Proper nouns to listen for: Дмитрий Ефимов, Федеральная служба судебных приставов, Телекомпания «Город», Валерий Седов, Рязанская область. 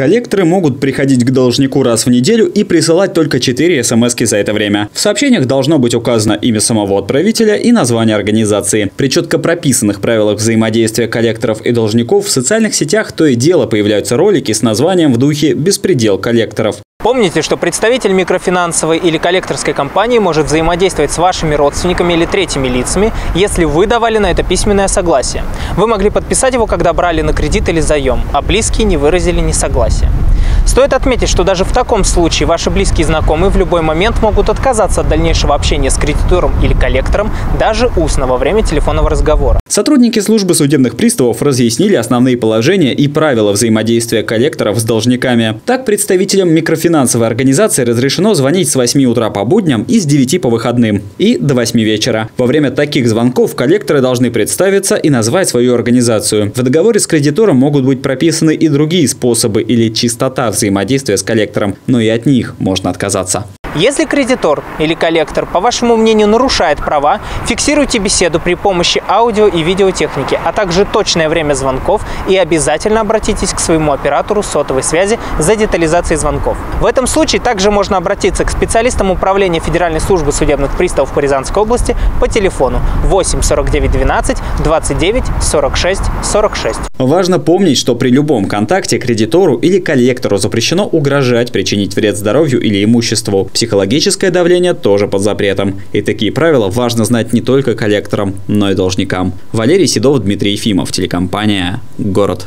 Коллекторы могут приходить к должнику раз в неделю и присылать только 4 смс-ки за это время. В сообщениях должно быть указано имя самого отправителя и название организации. При четко прописанных правилах взаимодействия коллекторов и должников в социальных сетях то и дело появляются ролики с названием в духе «Беспредел коллекторов». Помните, что представитель микрофинансовой или коллекторской компании может взаимодействовать с вашими родственниками или третьими лицами, если вы давали на это письменное согласие. Вы могли подписать его, когда брали на кредит или заем, а близкие не выразили несогласия. Стоит отметить, что даже в таком случае ваши близкие и знакомые в любой момент могут отказаться от дальнейшего общения с кредитором или коллектором, даже устно во время телефонного разговора. Сотрудники службы судебных приставов разъяснили основные положения и правила взаимодействия коллекторов с должниками. Так, представителям микрофинансовой организации разрешено звонить с 8 утра по будням и с 9 по выходным и до 8 вечера. Во время таких звонков коллекторы должны представиться и назвать свою организацию. В договоре с кредитором могут быть прописаны и другие способы или частота взаимодействия с коллектором, но и от них можно отказаться. Если кредитор или коллектор, по вашему мнению, нарушает права, фиксируйте беседу при помощи аудио и видеотехники, а также точное время звонков, и обязательно обратитесь к своему оператору сотовой связи за детализацией звонков. В этом случае также можно обратиться к специалистам Управления Федеральной службы судебных приставов по Рязанской области по телефону 8 49 12 29 46 46. Важно помнить, что при любом контакте кредитору или коллектору запрещено угрожать, причинить вред здоровью или имуществу. Психологическое давление тоже под запретом. И такие правила важно знать не только коллекторам, но и должникам. Валерий Седов, Дмитрий Ефимов, телекомпания «Город».